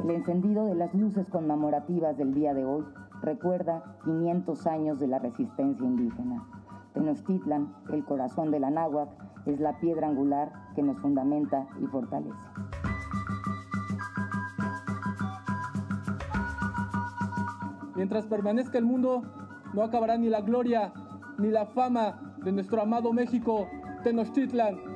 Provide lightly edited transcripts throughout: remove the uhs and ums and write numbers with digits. El encendido de las luces conmemorativas del día de hoy recuerda 500 años de la resistencia indígena. Tenochtitlan, el corazón de la náhuatl, es la piedra angular que nos fundamenta y fortalece. Mientras permanezca el mundo, no acabará ni la gloria ni la fama de nuestro amado México, Tenochtitlan.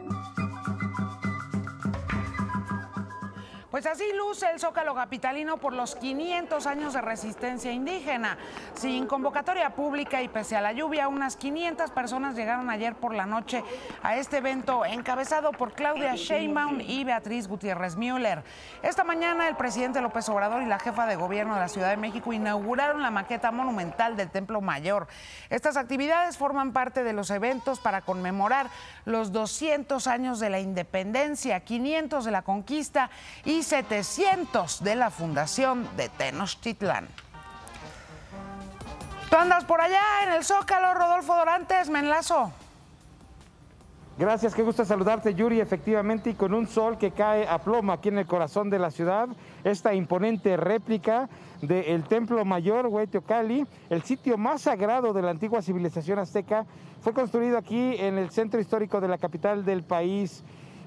Pues así luce el Zócalo capitalino por los 500 años de resistencia indígena. Sin convocatoria pública y pese a la lluvia, unas 500 personas llegaron ayer por la noche a este evento encabezado por Claudia Sheinbaum y Beatriz Gutiérrez Müller. Esta mañana el presidente López Obrador y la jefa de gobierno de la Ciudad de México inauguraron la maqueta monumental del Templo Mayor. Estas actividades forman parte de los eventos para conmemorar los 200 años de la independencia, 500 de la conquista y 700 de la fundación de Tenochtitlán. Tú andas por allá en el Zócalo, Rodolfo Dorantes, me enlazo. Gracias, qué gusto saludarte, Yuri, efectivamente, y con un sol que cae a plomo aquí en el corazón de la ciudad, esta imponente réplica del Templo Mayor Huey Teocalli, el sitio más sagrado de la antigua civilización azteca, fue construido aquí en el centro histórico de la capital del país.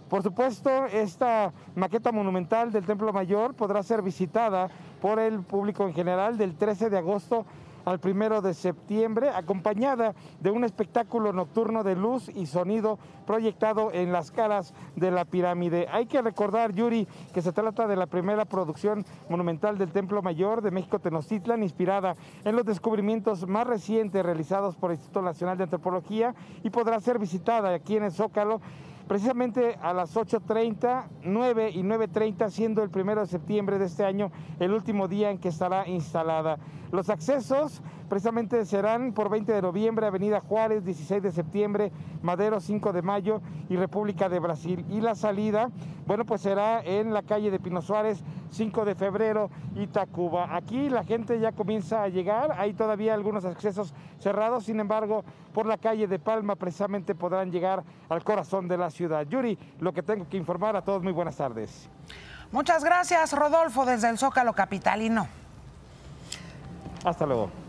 Por supuesto, esta maqueta monumental del Templo Mayor podrá ser visitada por el público en general del 13 de agosto al 1 de septiembre, acompañada de un espectáculo nocturno de luz y sonido proyectado en las caras de la pirámide. Hay que recordar, Yuri, que se trata de la primera producción monumental del Templo Mayor de México Tenochtitlan, inspirada en los descubrimientos más recientes realizados por el Instituto Nacional de Antropología, y podrá ser visitada aquí en el Zócalo precisamente a las 8:30, 9 y 9:30, siendo el 1 de septiembre de este año el último día en que estará instalada. Los accesos precisamente serán por 20 de noviembre, Avenida Juárez, 16 de septiembre, Madero, 5 de mayo y República de Brasil. Y la salida, bueno, pues será en la calle de Pino Suárez, 5 de febrero y Tacuba. Aquí la gente ya comienza a llegar, hay todavía algunos accesos cerrados, sin embargo, por la calle de Palma precisamente podrán llegar al corazón de la ciudad. Yuri, lo que tengo que informar a todos, muy buenas tardes. Muchas gracias, Rodolfo, desde el Zócalo capitalino. Hasta luego.